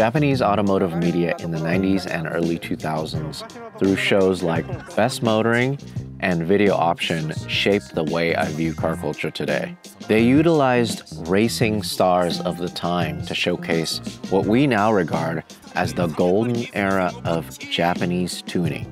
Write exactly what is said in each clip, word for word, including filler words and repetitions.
Japanese automotive media in the nineties and early two thousands through shows like Best Motoring and Video Option shaped the way I view car culture today. They utilized racing stars of the time to showcase what we now regard as the golden era of Japanese tuning.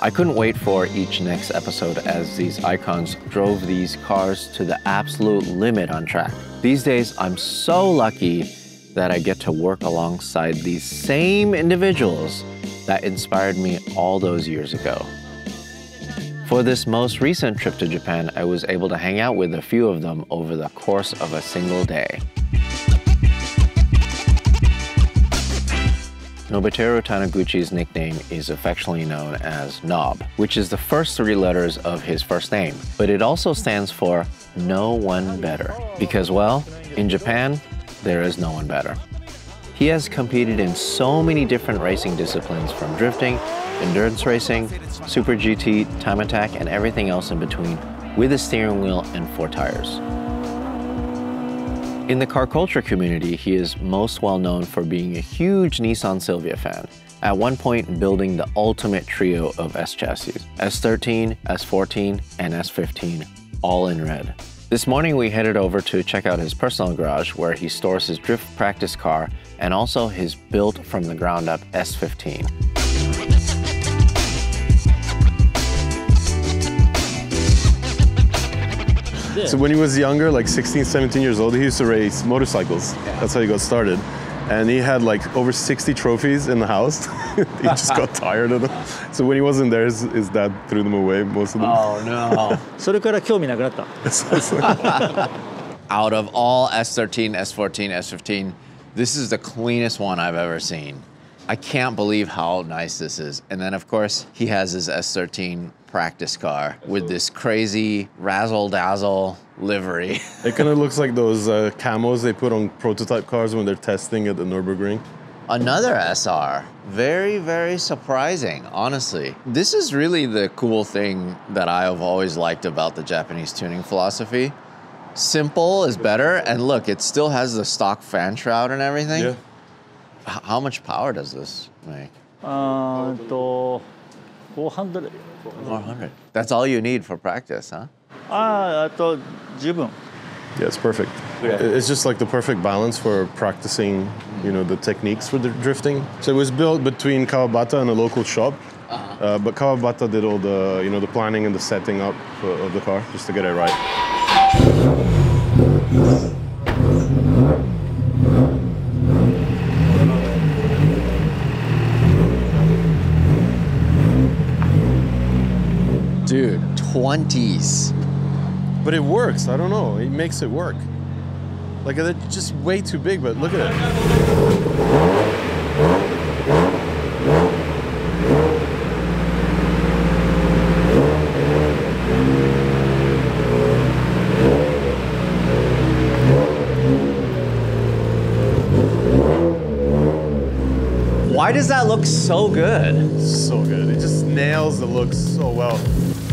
I couldn't wait for each next episode as these icons drove these cars to the absolute limit on track. These days, I'm so lucky that I get to work alongside these same individuals that inspired me all those years ago. For this most recent trip to Japan, I was able to hang out with a few of them over the course of a single day. Nobuteru Taniguchi's nickname is affectionately known as Nob, which is the first three letters of his first name, but it also stands for No One Better, because, well, in Japan, there is no one better. He has competed in so many different racing disciplines, from drifting, endurance racing, Super G T, Time Attack, and everything else in between, with a steering wheel and four tires. In the car culture community, he is most well known for being a huge Nissan Silvia fan, at one point building the ultimate trio of S chassis, S thirteen, S fourteen, and S fifteen, all in red. This morning we headed over to check out his personal garage where he stores his drift practice car and also his built from the ground up S fifteen. So when he was younger, like sixteen, seventeen years old, he used to race motorcycles. That's how he got started. And he had like over sixty trophies in the house. He just got tired of them. So when he wasn't there, his, his dad threw them away, most of them. Oh no. Out of all S thirteen, S fourteen, S fifteen, this is the cleanest one I've ever seen. I can't believe how nice this is. And then of course, he has his S thirteen practice car with this crazy razzle-dazzle livery. It kind of looks like those uh, camos they put on prototype cars when they're testing at the Nürburgring. Another S R, very, very surprising, honestly. This is really the cool thing that I've always liked about the Japanese tuning philosophy. Simple is better, and look, it still has the stock fan shroud and everything. Yeah. How much power does this make? Uh, four hundred. four hundred. That's all you need for practice, huh? Ah, yeah, it's perfect. Yeah. It's just like the perfect balance for practicing, you know, the techniques for the drifting. So it was built between Kawabata and a local shop, uh-huh. uh, but Kawabata did all the, you know, the planning and the setting up of the car just to get it right. Dude, twenties. But it works, I don't know. It makes it work. Like, they're just way too big, but look at it. Why does that look so good? So good. It just nails the look so well.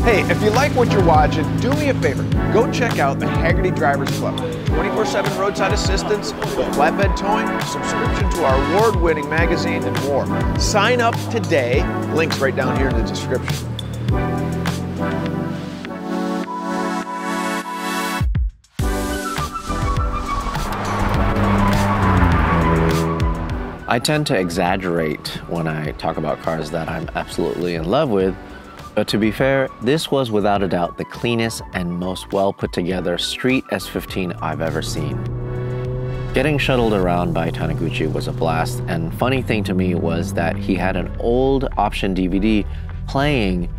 Hey, if you like what you're watching, do me a favor. Go check out the Hagerty Drivers Club. twenty-four seven roadside assistance, flatbed towing, subscription to our award-winning magazine, and more. Sign up today. Link's right down here in the description. I tend to exaggerate when I talk about cars that I'm absolutely in love with, but to be fair, this was without a doubt the cleanest and most well put together street S fifteen I've ever seen. Getting shuttled around by Taniguchi was a blast, and funny thing to me was that he had an old Option D V D playing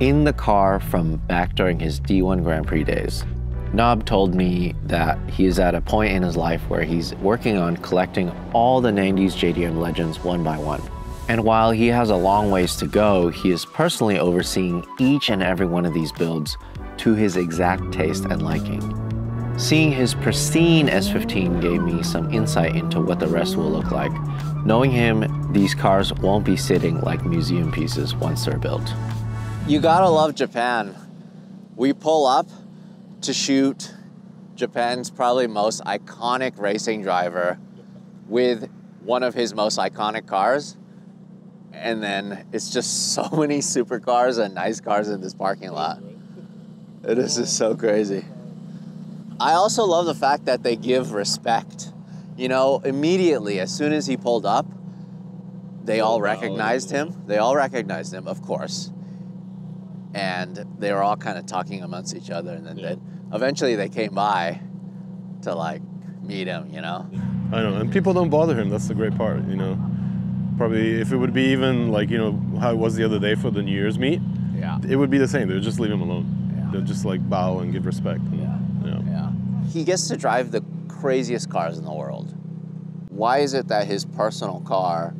in the car from back during his D one Grand Prix days. Nob told me that he is at a point in his life where he's working on collecting all the nineties J D M legends one by one. And while he has a long ways to go, he is personally overseeing each and every one of these builds to his exact taste and liking. Seeing his pristine S fifteen gave me some insight into what the rest will look like. Knowing him, these cars won't be sitting like museum pieces once they're built. You gotta love Japan. We pull up to shoot Japan's probably most iconic racing driver with one of his most iconic cars. And then it's just so many supercars and nice cars in this parking lot. This is so crazy. I also love the fact that they give respect. You know, immediately, as soon as he pulled up, they all recognized him. They all recognized him, of course. And they were all kind of talking amongst each other. And then yeah. they, eventually they came by to, like, meet him, you know? I know, and people don't bother him. That's the great part, you know? Probably if it would be even like, you know, how it was the other day for the New Year's meet, yeah. it would be the same. They would just leave him alone. Yeah. They'll just like bow and give respect. And, yeah. You know. yeah. He gets to drive the craziest cars in the world. Why is it that his personal car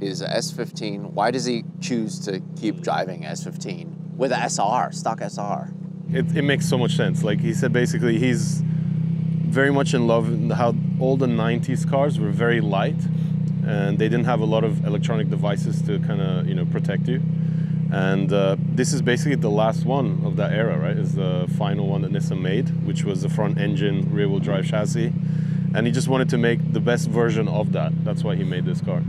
is a S fifteen? Why does he choose to keep driving S fifteen with a S R, stock S R? It, it makes so much sense. Like he said, basically he's very much in love with how all the nineties cars were very light. And they didn't have a lot of electronic devices to kind of, you know, protect you. And uh, this is basically the last one of that era, right? It's the final one that Nissan made, which was the front engine, rear wheel drive chassis. And he just wanted to make the best version of that. That's why he made this car.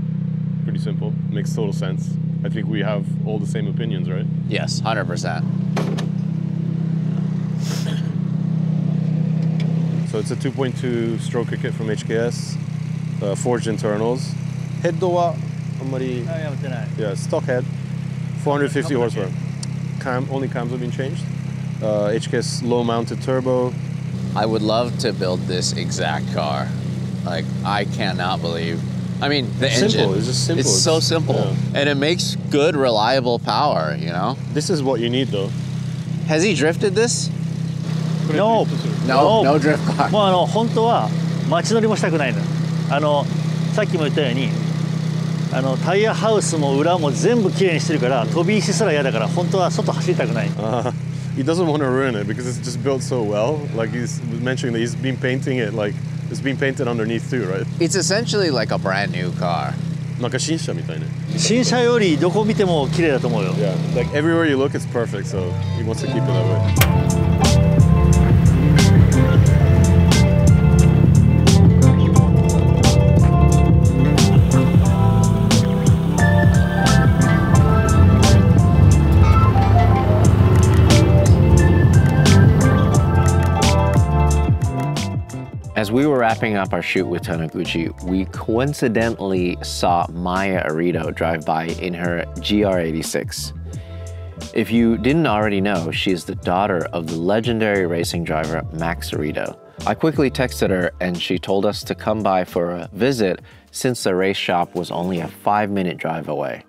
Pretty simple, makes total sense. I think we have all the same opinions, right? Yes, one hundred percent. So it's a two point two stroker kit from H K S, uh, forged internals. Head door, yeah, stock head, four hundred fifty horsepower. Cam, only cams have been changed. Uh, H K S low-mounted turbo. I would love to build this exact car. Like, I cannot believe. I mean, the it's engine. Simple. It's just simple. It's, it's so simple, yeah. and it makes good, reliable power. You know. This is what you need, though. Has he drifted this? No, no, no drift car. Well, no, あの、タイヤハウスも裏も全部綺麗にしてるから、飛び石すら嫌だから、本当は外走りたくない。Uh, he doesn't want to ruin it because it's just built so well. Like he's mentioning that he's been painting it like it's been painted underneath too, right? It's essentially like a brand new car. なんか新車みたいね。新車よりどこ見ても綺麗だと思うよ。Yeah, like everywhere you look it's perfect, so he wants to keep it that way. As we were wrapping up our shoot with Taniguchi, we coincidentally saw Maaya Orido drive by in her G R eighty-six. If you didn't already know, she is the daughter of the legendary racing driver Max Orido. I quickly texted her and she told us to come by for a visit since the race shop was only a five minute drive away.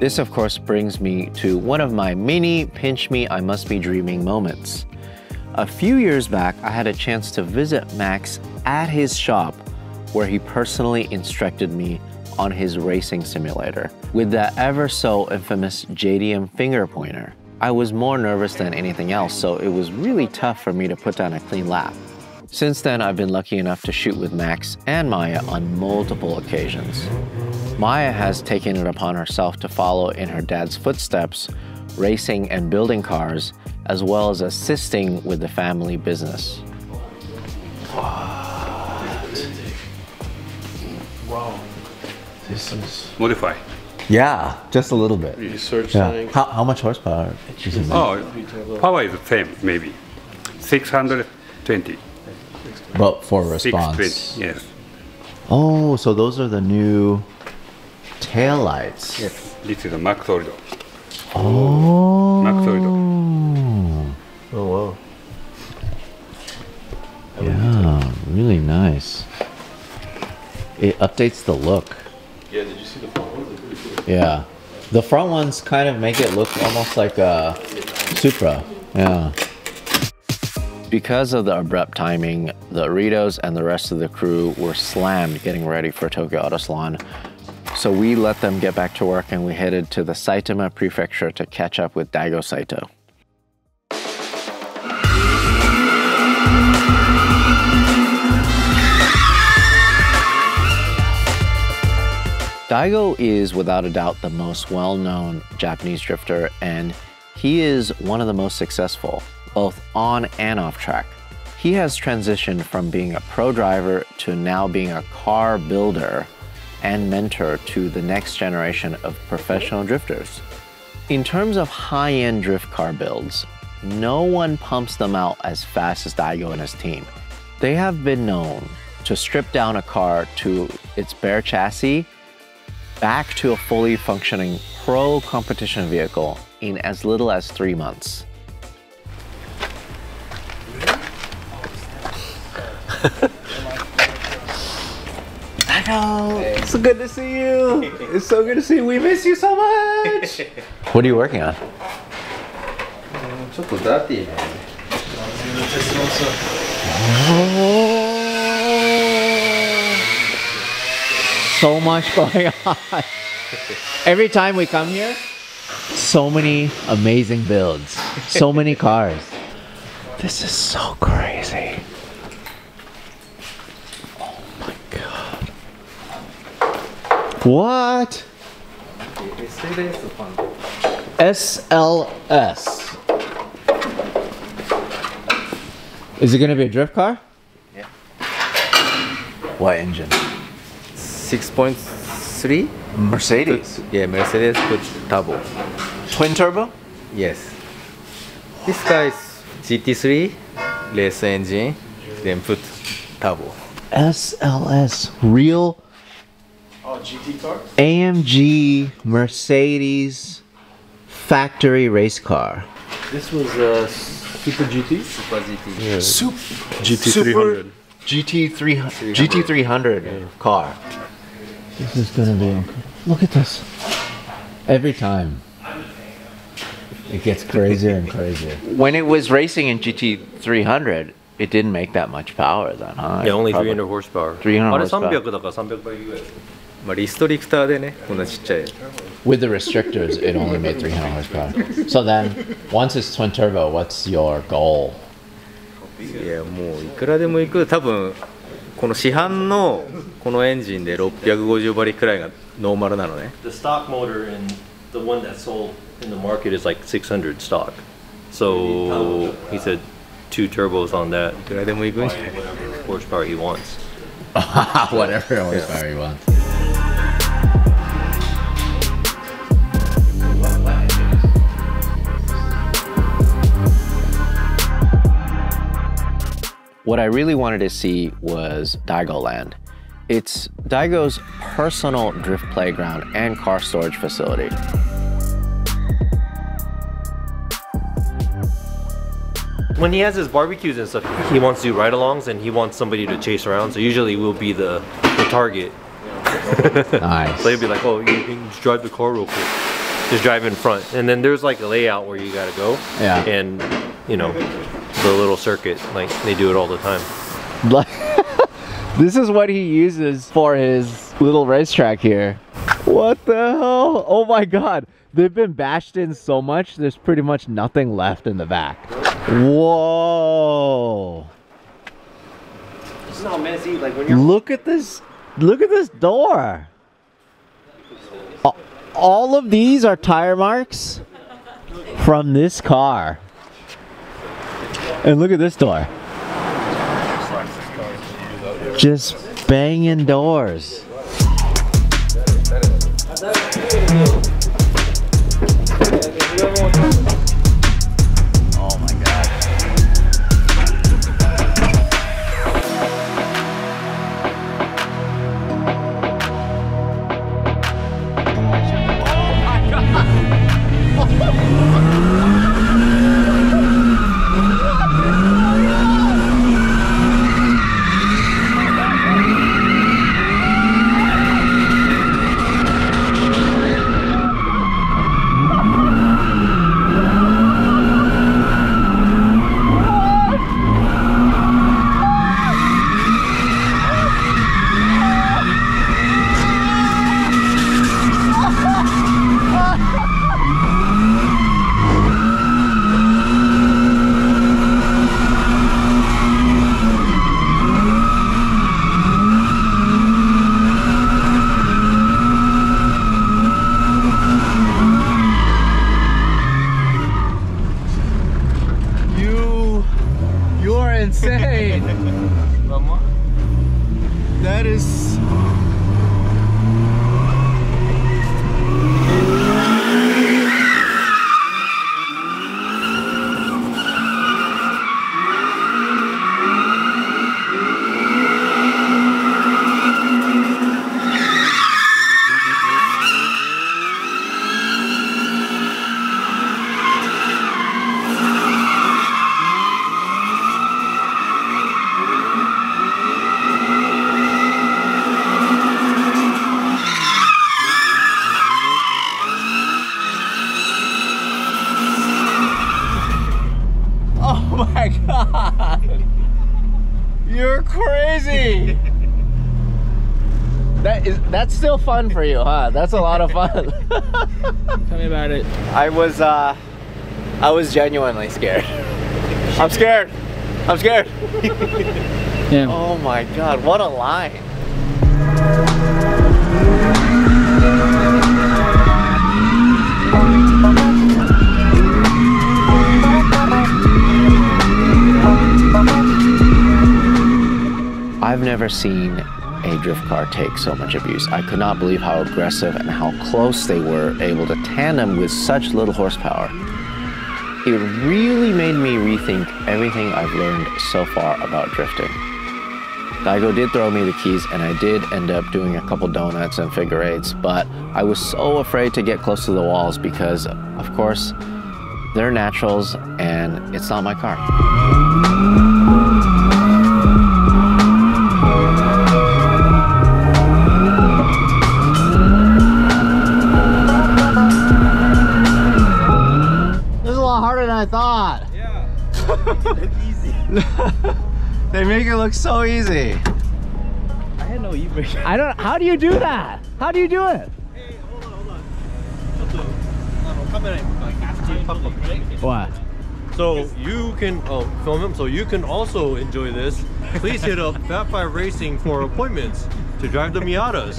This, of course, brings me to one of my many pinch me, I must be dreaming moments. A few years back, I had a chance to visit Max at his shop where he personally instructed me on his racing simulator with that ever so infamous J D M finger pointer. I was more nervous than anything else, so it was really tough for me to put down a clean lap. Since then, I've been lucky enough to shoot with Max and Maaya on multiple occasions. Maaya has taken it upon herself to follow in her dad's footsteps, racing and building cars, as well as assisting with the family business. What? Wow. This is... Modify. Yeah, just a little bit. Research yeah. something. How, how much horsepower? Oh, power is the same, maybe. six hundred twenty. But for response. six twenty, yes. Oh, so those are the new... tail lights. Yes, this is a Max Orido. Oh, Max Orido. Oh wow. Yeah, really nice. It updates the look. Yeah, did you see the front ones? Yeah, the front ones kind of make it look almost like a Supra. Yeah. Because of the abrupt timing, the Oridos and the rest of the crew were slammed getting ready for Tokyo Auto Salon. So we let them get back to work and we headed to the Saitama Prefecture to catch up with Daigo Saito. Daigo is without a doubt the most well-known Japanese drifter, and he is one of the most successful, both on and off track. He has transitioned from being a pro driver to now being a car builder and mentor to the next generation of professional drifters. In terms of high-end drift car builds, no one pumps them out as fast as Daigo and his team. They have been known to strip down a car to its bare chassis back to a fully functioning pro competition vehicle in as little as three months. Daigo, hey. It's so good to see you. It's so good to see you. We miss you so much. What are you working on? So much going on. Every time we come here, so many amazing builds, so many cars. This is so crazy. Oh my god. What? S L S. Is it going to be a drift car? Yeah. What engine? six point three? Mercedes. Put, yeah, Mercedes with turbo. Twin turbo? Yes. This guy is G T three, race engine, then put turbo. S L S, real oh, G T car? A M G Mercedes factory race car. This was a Super G T? Super G T. Yeah. Super G T three hundred. G T three hundred. G T three hundred yeah. Car. This is gonna be. Look at this. Every time. It gets crazier and crazier. When it was racing in G T three hundred, it didn't make that much power then, huh? Yeah, only probably three hundred horsepower. three hundred horsepower. With the restrictors, it only made three hundred horsepower. So then, once it's twin turbo, what's your goal? Yeah, more. The stock motor and the one that's sold in the market is like six hundred stock. So he said two turbos on that. Whatever horsepower he wants. Whatever horsepower he wants. What I really wanted to see was Daigo Land. It's Daigo's personal drift playground and car storage facility. When he has his barbecues and stuff, he wants to do ride-alongs and he wants somebody to chase around, so usually we'll be the, the target. Nice. So he'll be like, oh, you can just drive the car real quick. Just drive in front. And then there's like a layout where you gotta go. Yeah. And, you know, the little circuit, like they do it all the time. Like this is what he uses for his little racetrack here. What the hell? Oh my god, they've been bashed in so much there's pretty much nothing left in the back. Whoa, this is how messy. Like when you're look at this look at this door. All of these are tire marks from this car. And look at this door. Just banging doors. Oh my god. Oh my god. That's still fun for you, huh? That's a lot of fun. Tell me about it. I was, uh, I was genuinely scared. I'm scared. I'm scared. Yeah. Oh my God, what a line. I've never seen a drift car take so much abuse. I could not believe how aggressive and how close they were able to tandem with such little horsepower. It really made me rethink everything I've learned so far about drifting. Daigo did throw me the keys and I did end up doing a couple donuts and figure eights, but I was so afraid to get close to the walls because, of course, they're naturals and it's not my car. I thought. Yeah. It's easy. They make it look so easy. I had no e-brake. I don't. How do you do that? How do you do it? Hey, hold on, hold on. What? So you can oh film him. So you can also enjoy this. Please hit up Fat Fire Racing for appointments to drive the Miatas.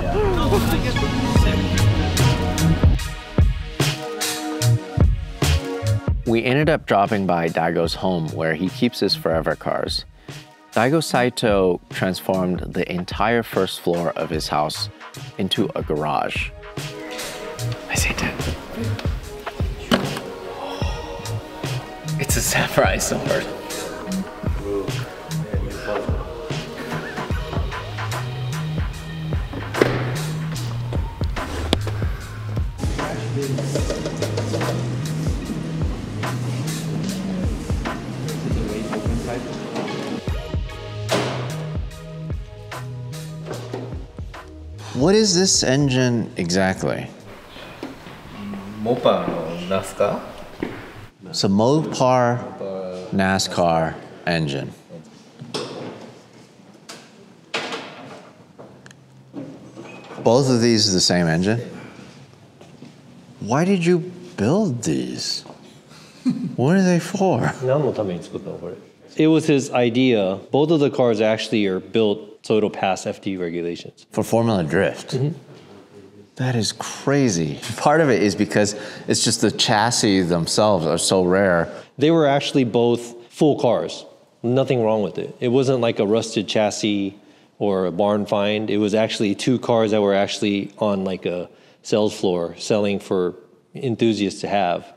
Yeah. We ended up dropping by Daigo's home where he keeps his forever cars. Daigo Saito transformed the entire first floor of his house into a garage. I say that. It's a samurai sword. What is this engine exactly? Mopar NASCAR. It's a Mopar NASCAR engine. Both of these are the same engine? Why did you build these? What are they for? It was his idea. Both of the cars actually are built so it'll pass F D regulations. For Formula Drift? Mm-hmm. That is crazy. Part of it is because it's just the chassis themselves are so rare. They were actually both full cars. Nothing wrong with it. It wasn't like a rusted chassis or a barn find. It was actually two cars that were actually on like a sales floor selling for enthusiasts to have.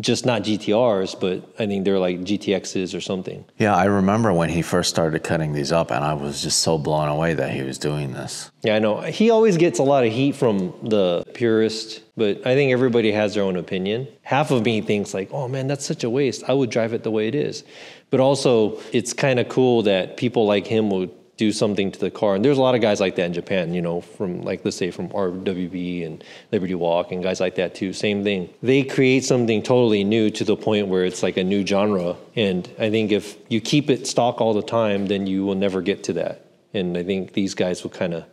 Just not G T Rs, but I think they're like G T Xs or something. Yeah, I remember when he first started cutting these up and I was just so blown away that he was doing this. Yeah, I know. He always gets a lot of heat from the purists, but I think everybody has their own opinion. Half of me thinks like, oh man, that's such a waste. I would drive it the way it is. But also, it's kind of cool that people like him would do something to the car. And there's a lot of guys like that in Japan, you know, from like, let's say from R W B and Liberty Walk and guys like that too, same thing. They create something totally new to the point where it's like a new genre. And I think if you keep it stock all the time, then you will never get to that. And I think these guys were kind of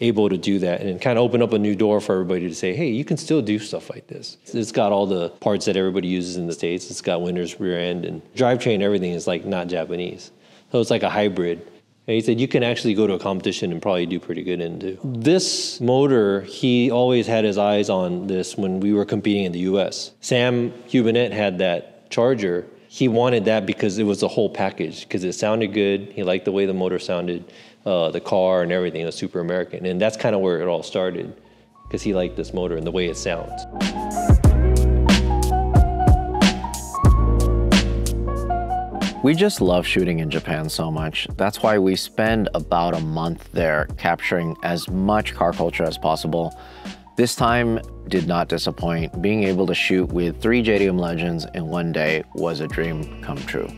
able to do that and kind of open up a new door for everybody to say, hey, you can still do stuff like this. It's got all the parts that everybody uses in the States. It's got winner's rear end and drivetrain, everything is like not Japanese. So it's like a hybrid. And he said, you can actually go to a competition and probably do pretty good in too. This motor, he always had his eyes on this when we were competing in the U S. Sam Hubinet had that Charger. He wanted that because it was the whole package, because it sounded good. He liked the way the motor sounded, uh, the car and everything. It was super American. And that's kind of where it all started, because he liked this motor and the way it sounds. We just love shooting in Japan so much. That's why we spend about a month there capturing as much car culture as possible. This time did not disappoint. Being able to shoot with three J D M legends in one day was a dream come true.